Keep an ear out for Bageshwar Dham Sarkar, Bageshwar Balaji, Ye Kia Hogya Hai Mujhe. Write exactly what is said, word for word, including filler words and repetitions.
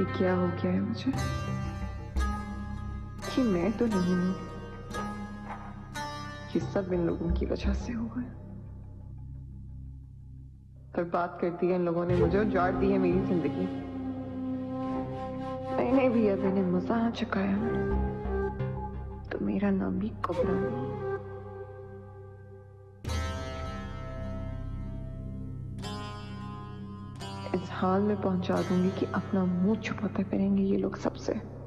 ये क्या हो गया है मुझे कि मैं तो नहीं हूं, ये सब इन लोगों की वजह से हुआ है। बर्बाद कर दी है इन लोगों ने मुझे, उजाड़ दी है मेरी जिंदगी। मैंने भी अब इन्हें मजा आ चुका है, तो मेरा नाम भी कबरा है। इस हाल में पहुंचा दूंगी कि अपना मुंह छुपाते फिरेंगे ये लोग सबसे।